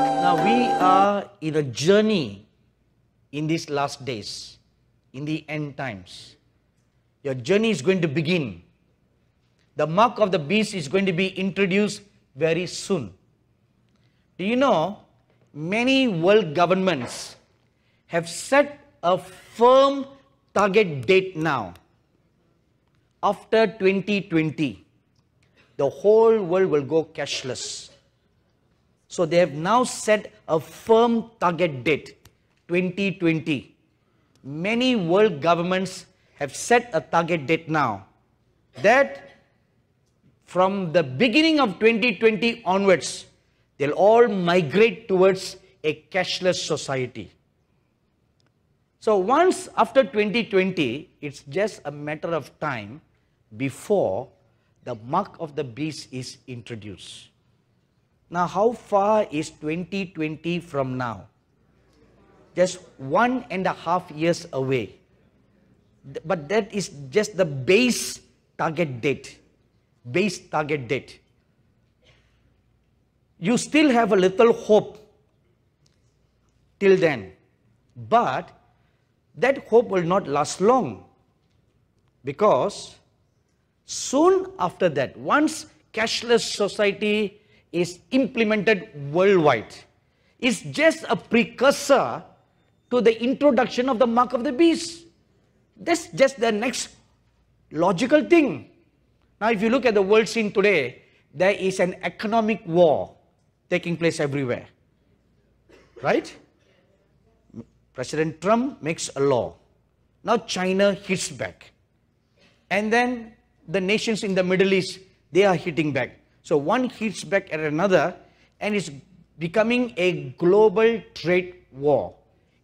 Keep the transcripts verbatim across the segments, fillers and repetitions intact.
Now we are in a journey in these last days, in the end times. Your journey is going to begin. The mark of the beast is going to be introduced very soon. Do you know, many world governments have set a firm target date now. After twenty twenty, the whole world will go cashless. So they have now set a firm target date, twenty twenty. Many world governments have set a target date now that from the beginning of twenty twenty onwards, they'll all migrate towards a cashless society. So once after twenty twenty, it's just a matter of time before the mark of the beast is introduced. Now, how far is twenty twenty from now? Just one and a half years away. But that is just the base target date. Base target date. You still have a little hope till then. But that hope will not last long. Because soon after that, once cashless society is implemented worldwide, it's just a precursor to the introduction of the mark of the beast. That's just the next logical thing. Now, if you look at the world scene today, there is an economic war taking place everywhere. Right? President Trump makes a law. Now China hits back. And then the nations in the Middle East, they are hitting back. So one hits back at another, and it's becoming a global trade war,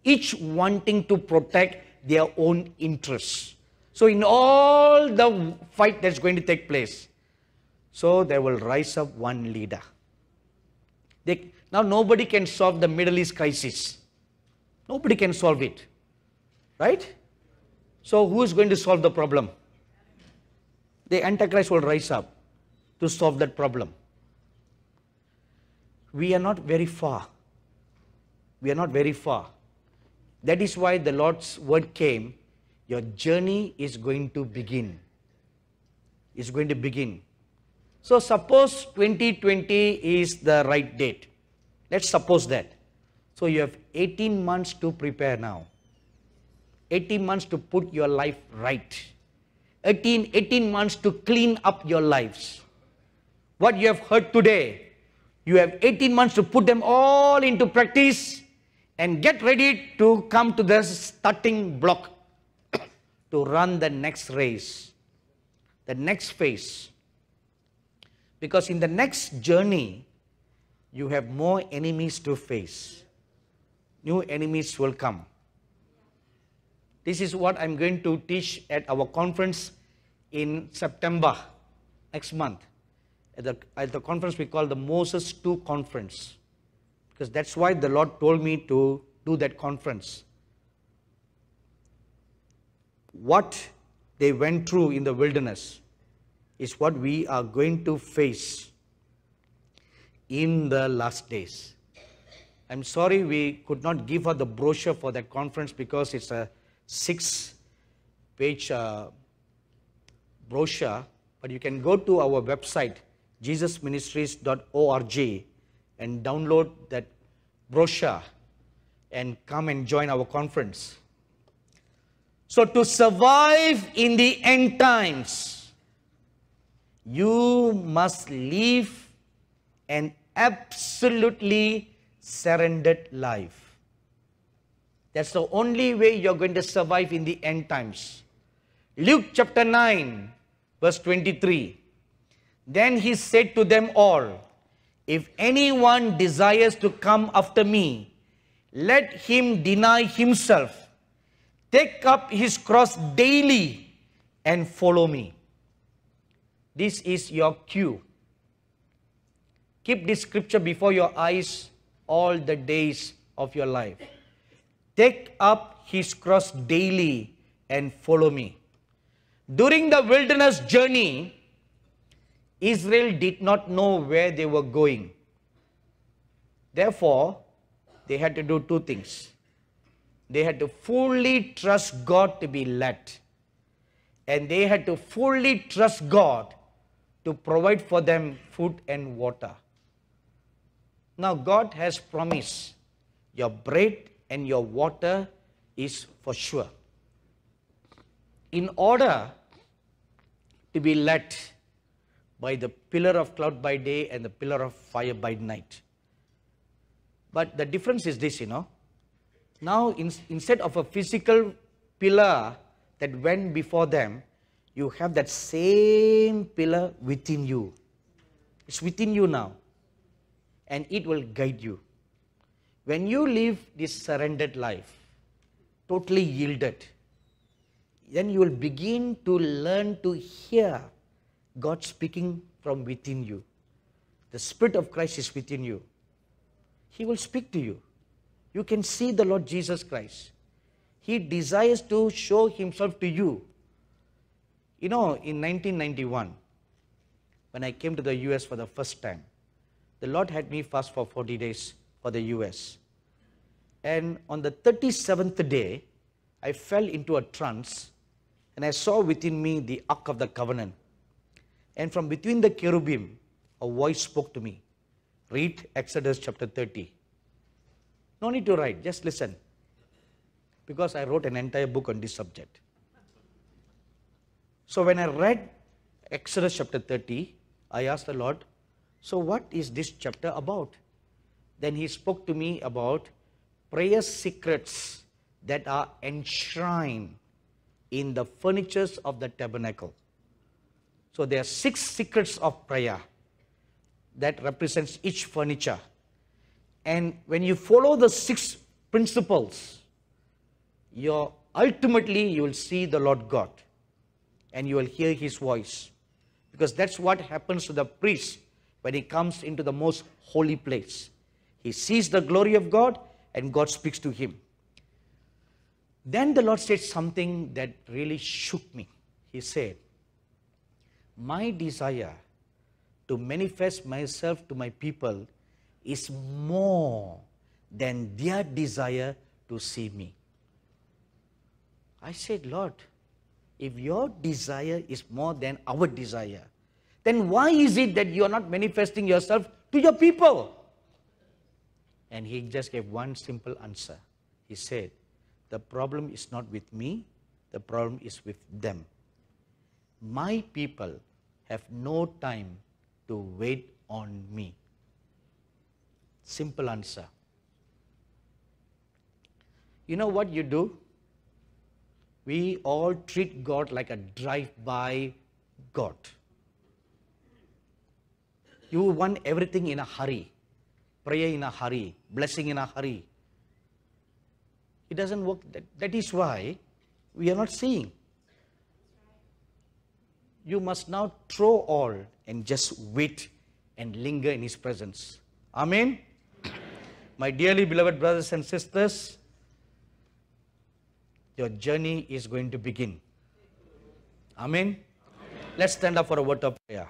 each wanting to protect their own interests. So in all the fight that's going to take place, so there will rise up one leader. They, now nobody can solve the Middle East crisis. Nobody can solve it, right? So who is going to solve the problem? The Antichrist will rise up to solve that problem. We are not very far. We are not very far. That is why the Lord's word came. Your journey is going to begin. It's going to begin. So suppose twenty twenty is the right date. Let's suppose that. So you have eighteen months to prepare now. eighteen months to put your life right. eighteen, eighteen months to clean up your lives. What you have heard today, you have eighteen months to put them all into practice and get ready to come to the starting block to run the next race, the next phase. Because in the next journey, you have more enemies to face. New enemies will come. This is what I'm going to teach at our conference in September, next month. At the, at the conference we call the Moses two conference. Because that's why the Lord told me to do that conference. What they went through in the wilderness is what we are going to face in the last days. I'm sorry we could not give out the brochure for that conference because it's a six-page uh, brochure, but you can go to our website, Jesus Ministries dot org, and download that brochure and come and join our conference. So to survive in the end times, you must live an absolutely surrendered life. That's the only way you're going to survive in the end times. Luke chapter nine, verse twenty-three. Then he said to them all, if anyone desires to come after me, let him deny himself, take up his cross daily and follow me. This is your cue. Keep this scripture before your eyes all the days of your life. Take up his cross daily and follow me. During the wilderness journey, Israel did not know where they were going. Therefore, they had to do two things. They had to fully trust God to be led. And they had to fully trust God to provide for them food and water. Now God has promised your bread and your water is for sure. In order to be led by the pillar of cloud by day and the pillar of fire by night. But the difference is this, you know. Now in, instead of a physical pillar that went before them, you have that same pillar within you. It's within you now. And it will guide you. When you live this surrendered life, totally yielded, then you will begin to learn to hear God speaking from within you. The Spirit of Christ is within you. He will speak to you. You can see the Lord Jesus Christ. He desires to show himself to you. You know, in nineteen ninety-one, when I came to the U S for the first time, the Lord had me fast for forty days for the U S. And on the thirty-seventh day, I fell into a trance and I saw within me the Ark of the Covenant. And from between the cherubim, a voice spoke to me. Read Exodus chapter thirty. No need to write, just listen. Because I wrote an entire book on this subject. So when I read Exodus chapter thirty, I asked the Lord, so what is this chapter about? Then he spoke to me about prayer secrets that are enshrined in the furnitures of the tabernacle. So there are six secrets of prayer that represents each furniture. And when you follow the six principles, you're, ultimately you will see the Lord God and you will hear his voice. Because that's what happens to the priest when he comes into the most holy place. He sees the glory of God and God speaks to him. Then the Lord said something that really shook me. He said, my desire to manifest myself to my people is more than their desire to see me. I said, Lord, if your desire is more than our desire, then why is it that you are not manifesting yourself to your people? And he just gave one simple answer. He said, the problem is not with me, the problem is with them. My people have no time to wait on me. Simple answer. You know what you do? We all treat God like a drive-by God. You want everything in a hurry, prayer in a hurry, blessing in a hurry. It doesn't work. That, that is why we are not seeing. You must now throw all and just wait and linger in his presence. Amen? My dearly beloved brothers and sisters, your journey is going to begin. Amen? Amen. Let's stand up for a word of prayer.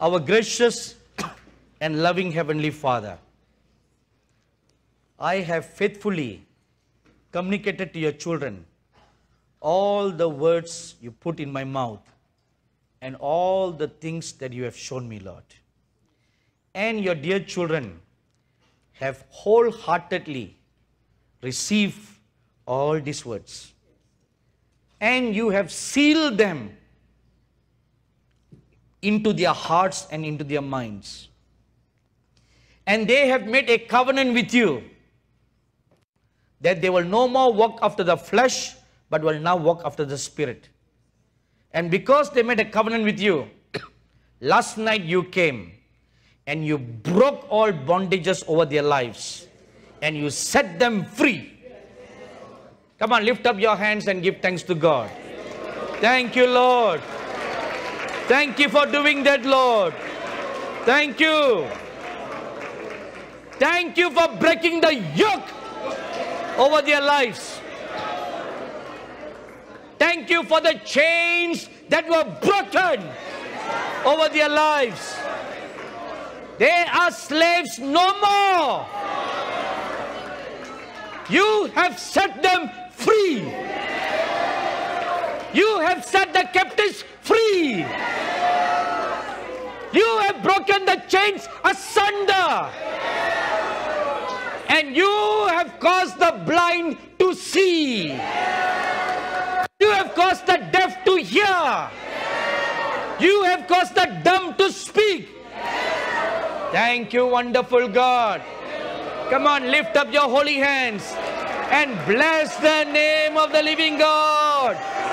Our gracious and loving Heavenly Father, I have faithfully communicated to your children all the words you put in my mouth and all the things that you have shown me, Lord. And your dear children have wholeheartedly received all these words. And you have sealed them into their hearts and into their minds. And they have made a covenant with you that they will no more walk after the flesh, but will now walk after the Spirit. And because they made a covenant with you, last night you came and you broke all bondages over their lives and you set them free. Come on, lift up your hands and give thanks to God. Thank you, Lord. Thank you for doing that, Lord. Thank you. Thank you for breaking the yoke over their lives. Thank you for the chains that were broken over their lives. They are slaves no more. You have set them free. You have set the captives free. You have broken the chains asunder. And you have caused the blind to see. You have caused the deaf to hear. You have caused the dumb to speak. Thank you, wonderful God. Come on, lift up your holy hands and bless the name of the living God.